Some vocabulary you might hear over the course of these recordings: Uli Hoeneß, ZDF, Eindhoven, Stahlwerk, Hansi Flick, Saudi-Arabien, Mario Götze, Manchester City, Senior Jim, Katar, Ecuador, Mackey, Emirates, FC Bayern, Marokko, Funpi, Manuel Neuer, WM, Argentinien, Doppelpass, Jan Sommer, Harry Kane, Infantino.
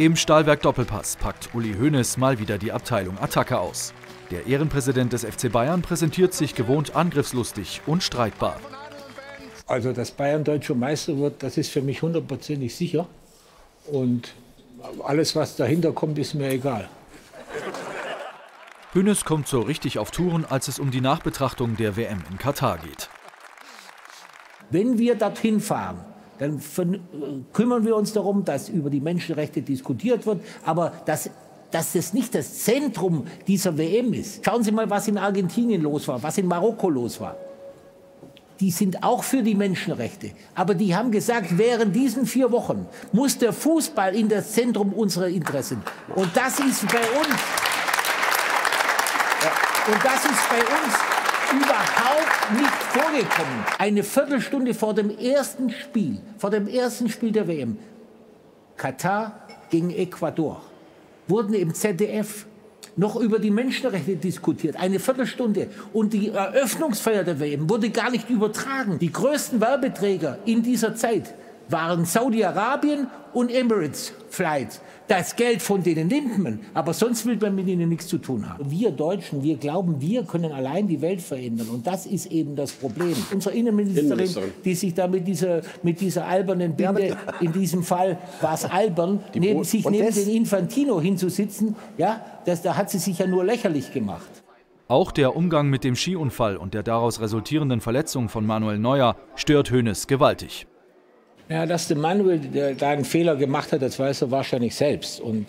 Im Stahlwerk Doppelpass packt Uli Hoeneß mal wieder die Abteilung Attacke aus. Der Ehrenpräsident des FC Bayern präsentiert sich gewohnt angriffslustig und streitbar. Also, dass Bayern deutscher Meister wird, das ist für mich hundertprozentig sicher. Und alles, was dahinter kommt, ist mir egal. Hoeneß kommt so richtig auf Touren, als es um die Nachbetrachtung der WM in Katar geht. Wenn wir dorthin fahren, dann kümmern wir uns darum, dass über die Menschenrechte diskutiert wird, aber dass das nicht das Zentrum dieser WM ist. Schauen Sie mal, was in Argentinien los war, was in Marokko los war. Die sind auch für die Menschenrechte, aber die haben gesagt, während diesen 4 Wochen muss der Fußball in das Zentrum unserer Interessen. Und das ist bei uns, überhaupt nicht vorgekommen. Eine Viertelstunde vor dem ersten Spiel der WM, Katar gegen Ecuador, wurden im ZDF noch über die Menschenrechte diskutiert. Eine Viertelstunde. Und die Eröffnungsfeier der WM wurde gar nicht übertragen. Die größten Werbeträger in dieser Zeit waren Saudi-Arabien und Emirates Flights. Das Geld von denen nimmt man, aber sonst will man mit ihnen nichts zu tun haben. Wir Deutschen, wir glauben, wir können allein die Welt verändern, und das ist eben das Problem. Unsere Innenministerin, die sich da mit dieser albernen Binde, in diesem Fall war es albern, neben den Infantino hinzusitzen, ja, da hat sie sich ja nur lächerlich gemacht. Auch der Umgang mit dem Skiunfall und der daraus resultierenden Verletzung von Manuel Neuer stört Hoeneß gewaltig. Ja, dass der Manuel da einen Fehler gemacht hat, das weiß er wahrscheinlich selbst. Und,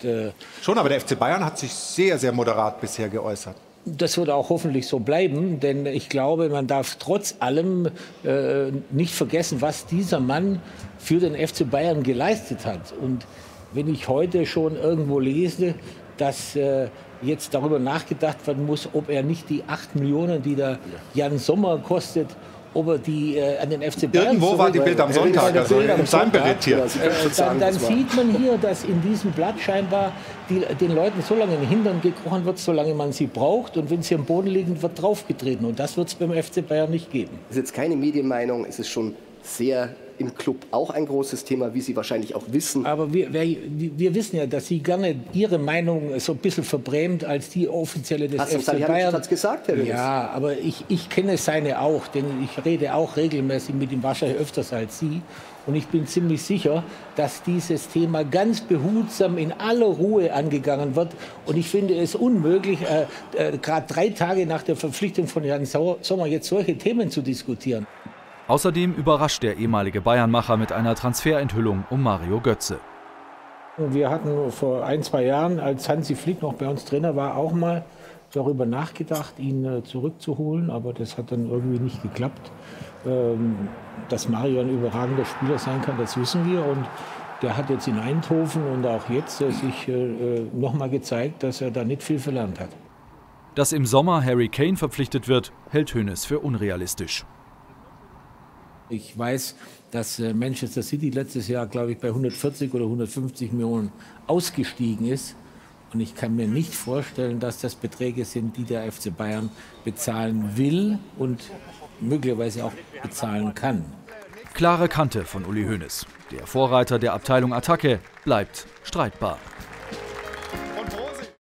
schon, aber der FC Bayern hat sich sehr, sehr moderat bisher geäußert. Das wird auch hoffentlich so bleiben, denn ich glaube, man darf trotz allem nicht vergessen, was dieser Mann für den FC Bayern geleistet hat. Und wenn ich heute schon irgendwo lese, dass jetzt darüber nachgedacht werden muss, ob er nicht die 8 Millionen, die der Jan Sommer kostet, ob er die an den FC Bayern... Irgendwo war die Bild am Sonntag, also in seinem Bericht hier. Dann sieht man hier, dass in diesem Blatt scheinbar den Leuten so lange in den Hintern gekrochen wird, solange man sie braucht. Und wenn sie am Boden liegen, wird draufgetreten. Und das wird es beim FC Bayern nicht geben. Das ist jetzt keine Medienmeinung, es ist schon sehr im Club auch ein großes Thema, wie Sie wahrscheinlich auch wissen. Aber wir wissen ja, dass Sie gerne Ihre Meinung so ein bisschen verbrämt als die offizielle des FC Bayern. Hat es gesagt, Herr Hoeneß? Ja, aber ich kenne seine auch, denn ich rede auch regelmäßig mit ihm, wahrscheinlich öfters als Sie. Und ich bin ziemlich sicher, dass dieses Thema ganz behutsam in aller Ruhe angegangen wird. Und ich finde es unmöglich, gerade 3 Tage nach der Verpflichtung von Jan Sommer jetzt solche Themen zu diskutieren. Außerdem überrascht der ehemalige Bayernmacher mit einer Transferenthüllung um Mario Götze. Wir hatten vor 1, 2 Jahren, als Hansi Flick noch bei uns Trainer war, auch mal darüber nachgedacht, ihn zurückzuholen. Aber das hat dann irgendwie nicht geklappt. Dass Mario ein überragender Spieler sein kann, das wissen wir. Und der hat jetzt in Eindhoven und auch jetzt sich nochmal gezeigt, dass er da nicht viel verlernt hat. Dass im Sommer Harry Kane verpflichtet wird, hält Hoeneß für unrealistisch. Ich weiß, dass Manchester City letztes Jahr, glaube ich, bei 140 oder 150 Millionen ausgestiegen ist. Und ich kann mir nicht vorstellen, dass das Beträge sind, die der FC Bayern bezahlen will und möglicherweise auch bezahlen kann. Klare Kante von Uli Hoeneß. Der Vorreiter der Abteilung Attacke bleibt streitbar.